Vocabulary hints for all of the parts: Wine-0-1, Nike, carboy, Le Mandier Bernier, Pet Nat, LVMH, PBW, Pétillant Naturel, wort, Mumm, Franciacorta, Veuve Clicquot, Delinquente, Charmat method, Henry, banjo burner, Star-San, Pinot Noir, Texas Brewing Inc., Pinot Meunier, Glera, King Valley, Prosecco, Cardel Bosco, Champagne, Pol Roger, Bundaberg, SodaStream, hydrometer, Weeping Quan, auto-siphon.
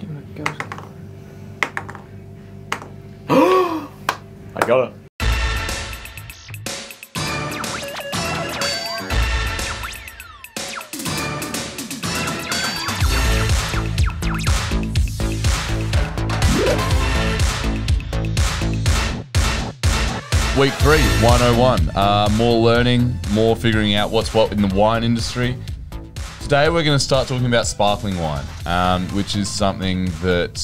Give it a go. I got it. Week three, Wine 01. More learning, more figuring out what's what in the wine industry. Today we're going to start talking about sparkling wine, which is something that,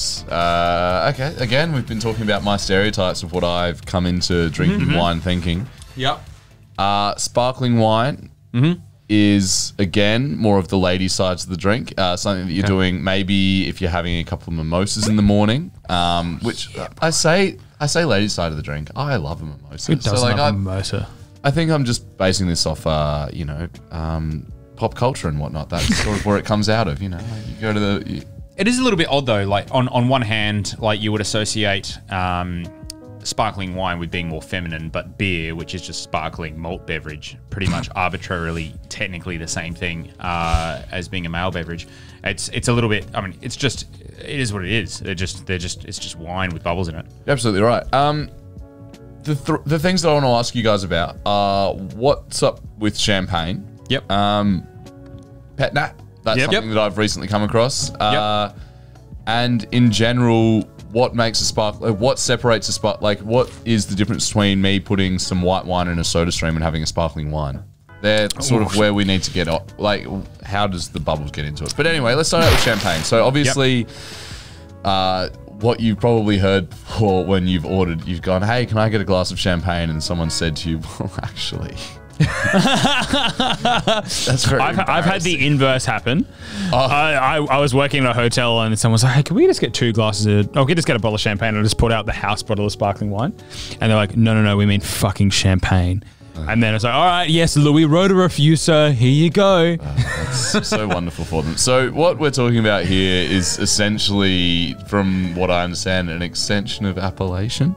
okay, again, we've been talking about my stereotypes of what I've come into drinking wine thinking. Yep. Sparkling wine is, again, more of the lady sides of the drink, something that you're doing maybe if you're having a couple of mimosas in the morning, which I say lady side of the drink. I love a mimosa. Who doesn't love a mimosa? I think I'm just basing this off, you know, pop culture and whatnot. That's sort of where it comes out of, you know. Like you go to the... It is a little bit odd though. Like on one hand, like you would associate sparkling wine with being more feminine, but beer, which is just sparkling malt beverage, pretty much arbitrarily, technically the same thing as being a male beverage. It's a little bit, I mean, it is what it is. It's just wine with bubbles in it. You're absolutely right. The things that I want to ask you guys about are what's up with champagne? Yep. Pet Nat, that's something that I've recently come across. And in general, what makes a spark, what separates a spark, like what is the difference between me putting some white wine in a soda stream and having a sparkling wine? They're sort of where we need to get up. Like, how does the bubbles get into it? But anyway, let's start out with champagne. So obviously, what you've probably heard before when you've ordered, you've gone, hey, can I get a glass of champagne? And someone said to you, well, actually... That's very I've had the inverse happen. I was working at a hotel and someone was like, hey, can we just get two glasses of, we just get a bottle of champagne and I just put out the house bottle of sparkling wine. And they're like, no, we mean fucking champagne. And then it's like, all right, yes, Louis Roederer for you, sir. Here you go. That's so wonderful for them. So what we're talking about here is essentially, from what I understand, an extension of appellation.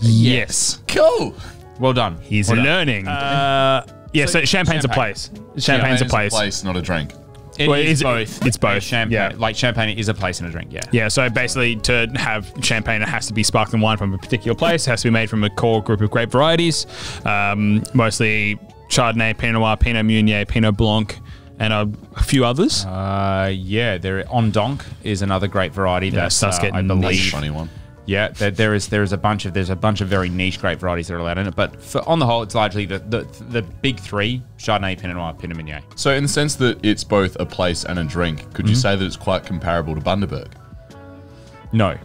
Yes. Cool. Well done. He's learning. Yeah, so champagne's a place. Champagne's a place. Not a drink. It's both. It's both. Champagne, like champagne is a place and a drink, yeah. Yeah, so basically to have champagne, it has to be sparkling wine from a particular place. It has to be made from a core group of grape varieties, mostly Chardonnay, Pinot Noir, Pinot Meunier, Pinot Blanc, and a few others. Yeah, Ondenc is another grape variety that's, I believe, a funny one. Yeah, there's a bunch of very niche grape varieties that are allowed in it, but on the whole, it's largely the big three: Chardonnay, Pinot Noir, Pinot Meunier. So, in the sense that it's both a place and a drink, could you say that it's quite comparable to Bundaberg? No,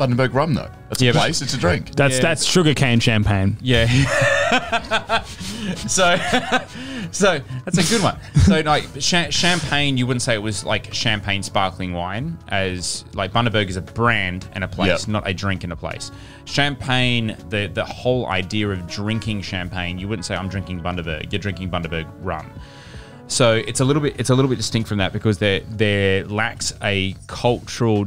Bundaberg rum though. That's a place. It's a drink. That's sugarcane champagne. Yeah. So that's a good one. So like champagne, you wouldn't say it was like champagne sparkling wine, as like Bundaberg is a brand and a place, not a drink and a place. Champagne, the whole idea of drinking champagne, you wouldn't say I'm drinking Bundaberg. You're drinking Bundaberg rum. So it's a little bit distinct from that because there lacks a cultural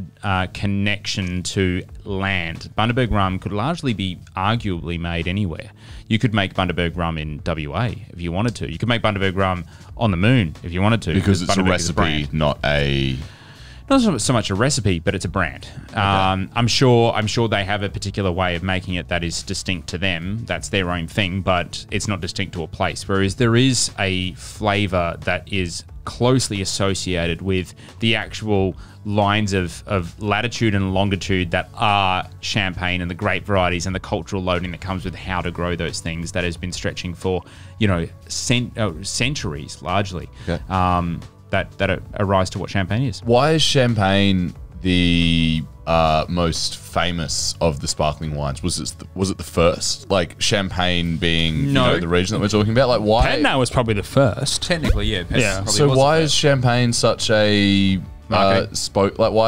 connection to land. Bundaberg rum could largely be arguably made anywhere. You could make Bundaberg rum in WA if you wanted to. You could make Bundaberg rum on the moon if you wanted to. Because it's Bundaberg a recipe, not so much a recipe, but it's a brand. Okay. I'm sure they have a particular way of making it that is distinct to them. That's their own thing, but it's not distinct to a place. Whereas there is a flavour that is closely associated with the actual lines of latitude and longitude that are champagne and the grape varieties and the cultural loading that comes with how to grow those things that has been stretching for, you know, centuries largely. Okay. That arise to what champagne is. Why is champagne the most famous of the sparkling wines? Was it the first? Like champagne being you know, the region that we're talking about. Like why? Pet Nat was probably the first. Technically, yeah. So why is champagne such a why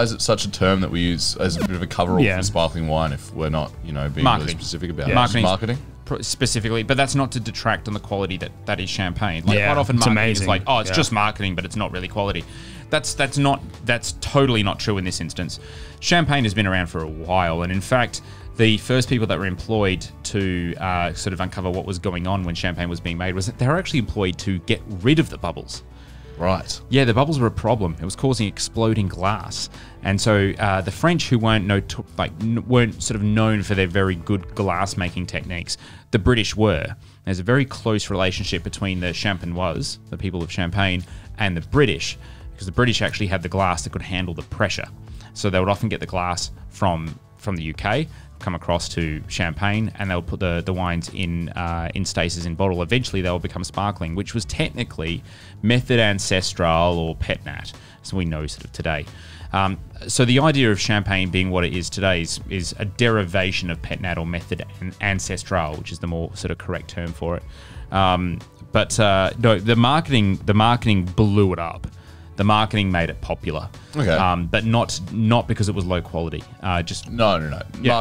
is it such a term that we use as a bit of a cover-all for sparkling wine if we're not being really specific about it? Marketing. Specifically, but that's not to detract on the quality that is champagne. Like quite often marketing is like, oh, it's just marketing, but it's not really quality. That's totally not true in this instance. Champagne has been around for a while, and in fact, the first people that were employed to sort of uncover what was going on when champagne was being made was that they were actually employed to get rid of the bubbles. Right. Yeah, the bubbles were a problem. It was causing exploding glass. And so the French, who weren't sort of known for their very good glass making techniques, the British were. There's a very close relationship between the Champenoise, the people of Champagne, and the British, because the British actually had the glass that could handle the pressure. So they would often get the glass from the UK, come across to Champagne, and they'll put the wines in stasis in bottle. Eventually they'll become sparkling, which was technically method ancestral or Pet Nat, as we know sort of today. So the idea of Champagne being what it is today is a derivation of Pet Nat or method ancestral, which is the more sort of correct term for it. No, the marketing blew it up. The marketing made it popular, okay. But not because it was low quality. Just no. Yeah.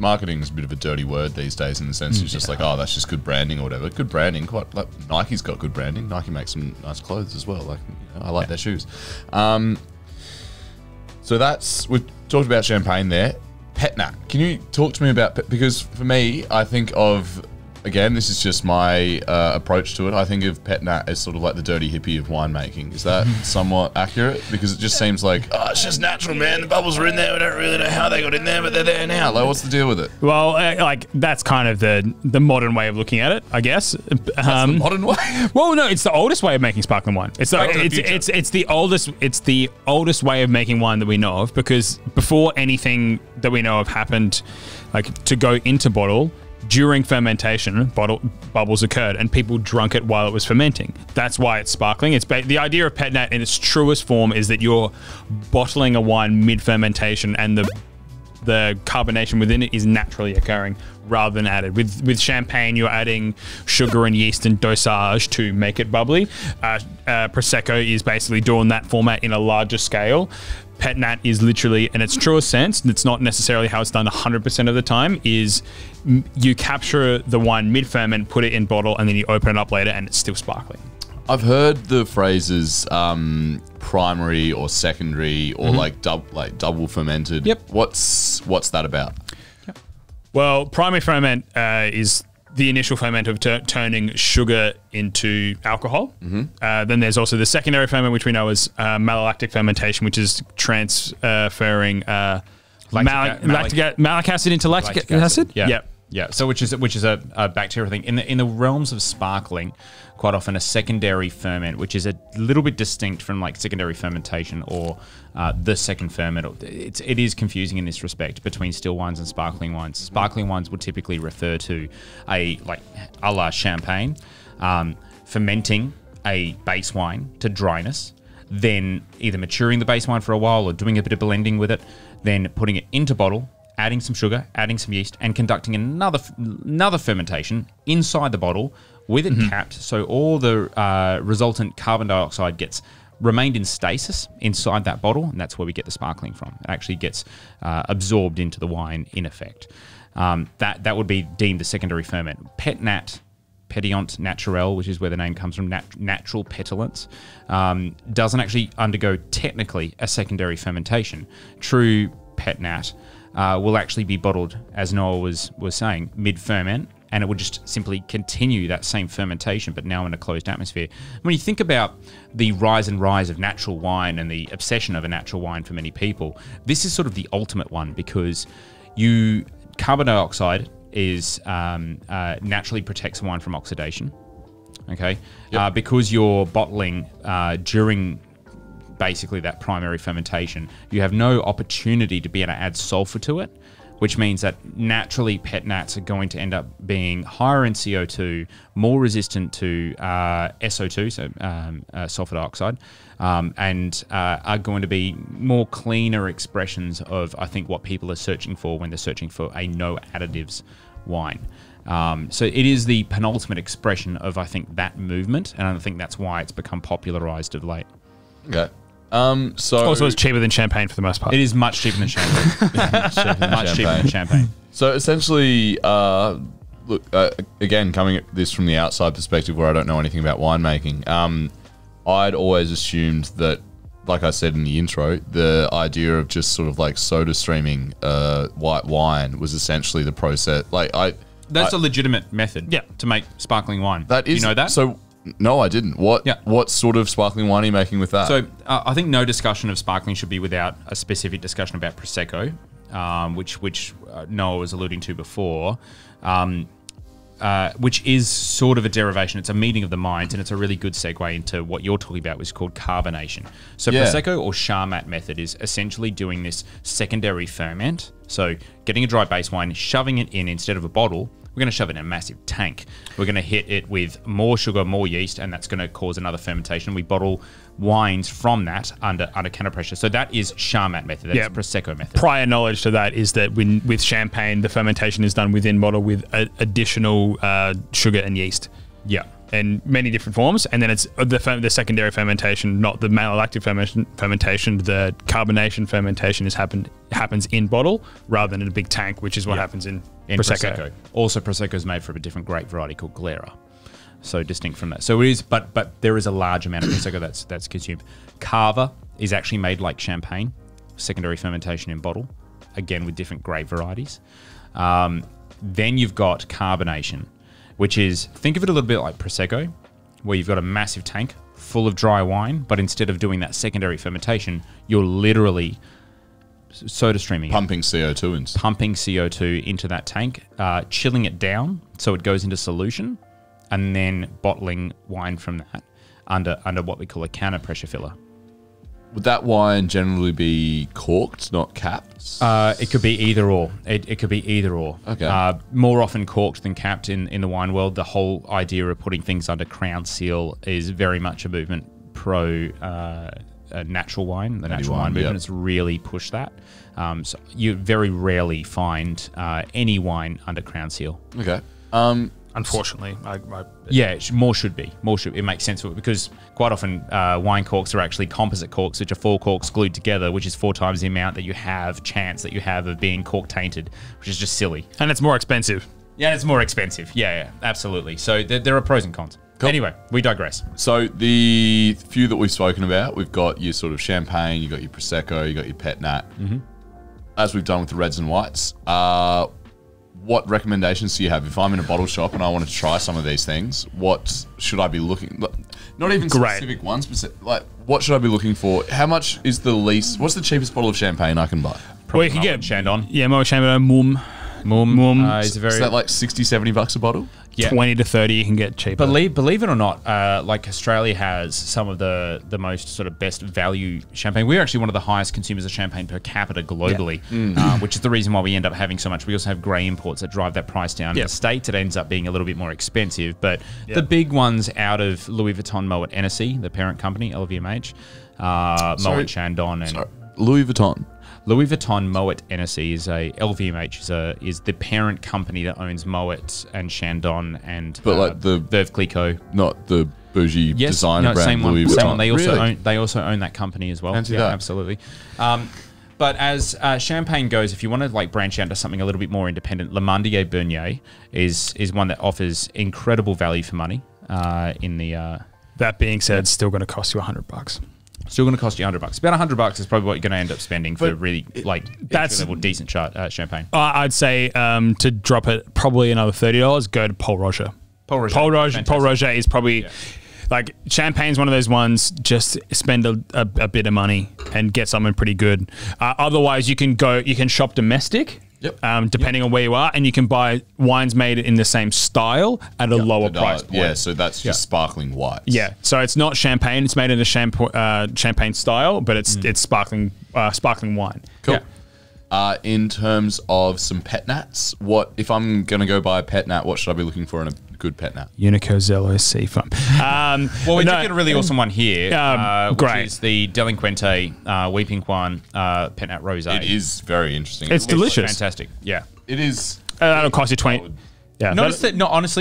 Marketing is a bit of a dirty word these days in the sense it's just like, oh, that's just good branding or whatever. Good branding, quite like Nike's got good branding. Nike makes some nice clothes as well. Like, you know, I like their shoes. So that's, we've talked about Champagne there. Pet Nat, can you talk to me about Pet? Because for me, I think of, again, this is just my approach to it. I think of Pet Nat as sort of like the dirty hippie of winemaking. Is that somewhat accurate? Because it just seems like, oh, it's just natural, man. The bubbles are in there. We don't really know how they got in there, but they're there now. Like, what's the deal with it? Well, like, that's kind of the modern way of looking at it, I guess. That's the modern way? Well, no, it's the oldest way of making sparkling wine. It's the oldest way of making wine that we know of, because before anything that we know of happened, like to go into bottle, during fermentation, bubbles occurred, and people drank it while it was fermenting. That's why it's sparkling. It's the idea of Pet Nat in its truest form is that you're bottling a wine mid-fermentation, and the carbonation within it is naturally occurring rather than added. With Champagne, you're adding sugar and yeast and dosage to make it bubbly. Prosecco is basically doing that format in a larger scale. Pet Nat is literally, in its truest sense, and it's not necessarily how it's done 100% of the time, is you capture the wine mid-ferment, put it in bottle, and then you open it up later and it's still sparkling. I've heard the phrases primary or secondary or like double fermented. Yep. What's that about? Yep. Well, primary ferment is the initial ferment of turning sugar into alcohol. Then there's also the secondary ferment, which we know as malolactic fermentation, which is transferring malic acid into lactic acid. Yeah. Yep. Yeah, so which is a bacterial thing. In the realms of sparkling, quite often a secondary ferment, which is a little bit distinct from like secondary fermentation or the second ferment. It is confusing in this respect between still wines and sparkling wines. Sparkling wines would typically refer to a la Champagne, fermenting a base wine to dryness, then either maturing the base wine for a while or doing a bit of blending with it, then putting it into bottle, adding some sugar, adding some yeast, and conducting another fermentation inside the bottle with it capped, so all the resultant carbon dioxide remained in stasis inside that bottle, and that's where we get the sparkling from. It actually gets absorbed into the wine in effect. That would be deemed the secondary ferment. Pet Nat, Pétillant Naturel, which is where the name comes from, natural petulance, doesn't actually undergo technically a secondary fermentation. True Pet Nat will actually be bottled, as Noah was saying, mid-ferment, and it would just simply continue that same fermentation, but now in a closed atmosphere. When you think about the rise of natural wine and the obsession of a natural wine for many people, this is sort of the ultimate one, because carbon dioxide is naturally protects wine from oxidation, okay? Yep. Because you're bottling during basically that primary fermentation, you have no opportunity to be able to add sulfur to it, which means that naturally Pet Nats are going to end up being higher in CO2, more resistant to SO2, so sulfur dioxide, and are going to be more cleaner expressions of, I think, what people are searching for when they're searching for a no additives wine. So it is the penultimate expression of, I think, that movement, and I think that's why it's become popularized of late. Okay. Also, it's cheaper than Champagne for the most part. It is much cheaper than Champagne. much cheaper than Champagne. So essentially, look, again, coming at this from the outside perspective where I don't know anything about winemaking, I'd always assumed that, like I said in the intro, the idea of just sort of like soda streaming white wine was essentially the process. That's a legitimate method to make sparkling wine. That is, you know that? So No, I didn't. What sort of sparkling wine are you making with that? So I think no discussion of sparkling should be without a specific discussion about Prosecco, which Noah was alluding to before, which is sort of a derivation. It's a meeting of the minds, and it's a really good segue into what you're talking about, which is called carbonation. So Prosecco or Charmat method is essentially doing this secondary ferment. So getting a dry base wine, shoving it in instead of a bottle, we're going to shove it in a massive tank. We're going to hit it with more sugar, more yeast, and that's going to cause another fermentation. We bottle wines from that under counter pressure. So that is Charmat method. That's Prosecco method. Prior knowledge to that is that with champagne, the fermentation is done within bottle with additional sugar and yeast. Yeah. In many different forms, and then it's the secondary fermentation, not the malolactic fermentation. The carbonation fermentation happens in bottle rather than in a big tank, which is what happens in Prosecco. Also, Prosecco is made from a different grape variety called Glera, so distinct from that. So it is, but there is a large amount of Prosecco that's consumed. Cava is actually made like champagne, secondary fermentation in bottle, again with different grape varieties. Then you've got carbonation, which is, think of it a little bit like Prosecco, where you've got a massive tank full of dry wine, but instead of doing that secondary fermentation, you're literally soda streaming. Pumping CO2 into that tank, chilling it down so it goes into solution, and then bottling wine from that under what we call a counter pressure filler. Would that wine generally be corked, not capped? It could be either or. It could be either or. Okay. More often corked than capped in the wine world. The whole idea of putting things under crown seal is very much a movement pro natural wine. The natural wine movement has really pushed that. So you very rarely find any wine under crown seal. Okay. Unfortunately, yeah, more should be. It makes sense for it, because quite often wine corks are actually composite corks, which are four corks glued together, which is 4 times the amount that you have of being cork tainted, which is just silly. And it's more expensive. Yeah, it's more expensive. Yeah, absolutely. So there are pros and cons. Cool. Anyway, we digress. So the few that we've spoken about, we've got your sort of champagne, you've got your Prosecco, you've got your Pet Nat. Mm-hmm. As we've done with the reds and whites, what recommendations do you have? If I'm in a bottle shop and I want to try some of these things, what should I be looking? Not even specific ones, but like, what should I be looking for? How much is the least? What's the cheapest bottle of champagne I can buy? Well, you can get Chandon. Yeah, Moët Chandon, Mumm. Is that like 60, 70 bucks a bottle? Yeah. 20 to 30 you can get cheaper. Believe it or not, like Australia has some of the most sort of best value champagne. We're actually one of the highest consumers of champagne per capita globally, which is the reason why we end up having so much. We also have grey imports that drive that price down. In the States, it ends up being a little bit more expensive, but the big ones out of Louis Vuitton Moët Hennessy, the parent company, LVMH, Moët Chandon. And Louis Vuitton Moët Hennessy is a LVMH is the parent company that owns Moët and Chandon and like the Veuve Clicquot, not the bougie designer brand. Same one, Louis Vuitton. They also own that company as well. Absolutely. But as champagne goes, if you want to like branch out to something a little bit more independent, Le Mandier Bernier is one that offers incredible value for money. That being said, it's still going to cost you $100. Still going to cost you $100. About $100 is probably what you're going to end up spending for really like entry-level decent champagne. I'd say to drop it probably another $30. Go to Pol Roger. Pol Roger is probably like champagne's one of those ones. Just spend a bit of money and get something pretty good. Otherwise, you can go. You can shop domestic. Yep. Depending on where you are, and you can buy wines made in the same style at a lower price point. Yeah, so that's just sparkling whites. Yeah, so it's not champagne; it's made in a champagne style, but it's sparkling wine. Cool. Yeah. In terms of some Pet Nats, if I'm going to go buy a Pet Nat, what should I be looking for in a good Pet Nat? Unicozello Seafoam. Well, we did get a really awesome one here, which is the Delinquente Weeping Quan Pet Nat Rosé. It is very interesting. It's delicious. Fantastic. Yeah. It is. That'll cost you 20. Yeah, honestly,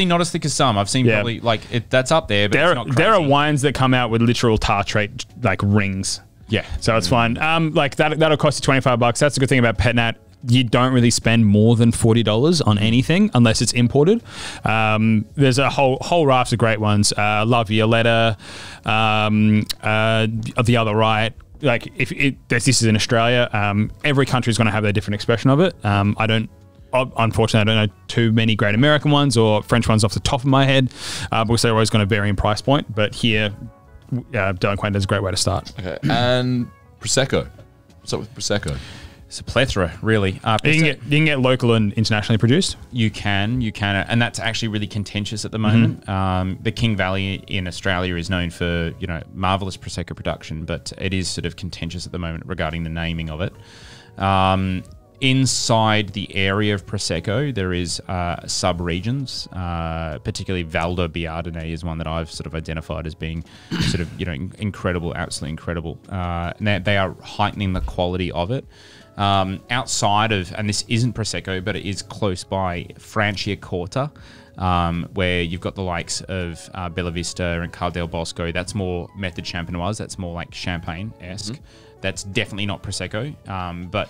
not as thick as some. I've seen probably, like, that's up there, but it's not crazy. There are wines that come out with literal tartrate, like, rings. Yeah, so it's fine. Like that'll cost you $25. That's the good thing about Pet Nat. You don't really spend more than $40 on anything unless it's imported. There's a whole raft of great ones. La Violetta, The Other Right. Like if this is in Australia, every country is going to have their different expression of it. I don't Unfortunately, I don't know too many great American ones or French ones off the top of my head, because they're always going to vary in price point. But here, Delinquente is a great way to start. Okay, and Prosecco. What's up with Prosecco? It's a plethora, really. You can get local and internationally produced. You can, and that's actually really contentious at the moment. Mm-hmm. The King Valley in Australia is known for marvelous Prosecco production, but it is sort of contentious at the moment regarding the naming of it. Inside the area of Prosecco, there is sub-regions, particularly Valdobbiadene is one that I've sort of identified as being sort of, incredible, absolutely incredible. And they are heightening the quality of it. Outside of, and this isn't Prosecco, but it is close by, Franciacorta, where you've got the likes of Belvista and Cardel Bosco. That's more method Champenoise. That's more like Champagne-esque. Mm-hmm. That's definitely not Prosecco, but...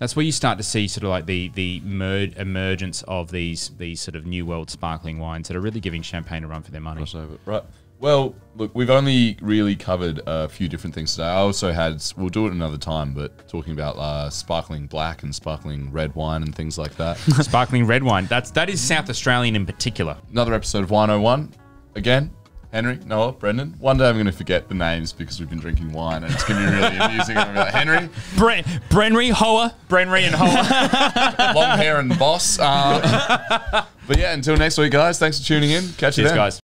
That's where you start to see sort of like the emergence of these sort of new world sparkling wines that are really giving Champagne a run for their money. Right. Well, look, we've only really covered a few different things today. I also had, we'll do it another time, but talking about sparkling black and sparkling red wine and things like that. Sparkling red wine. That is South Australian in particular. Another episode of Wine 01. Again, Henry, Noah, Brendan. One day I'm going to forget the names because we've been drinking wine and it's going to be really amusing. I'm going to be like, Henry. Brenry and Hoa. Long hair and boss. But yeah, until next week, guys. Thanks for tuning in. Catch you then. Cheers, guys.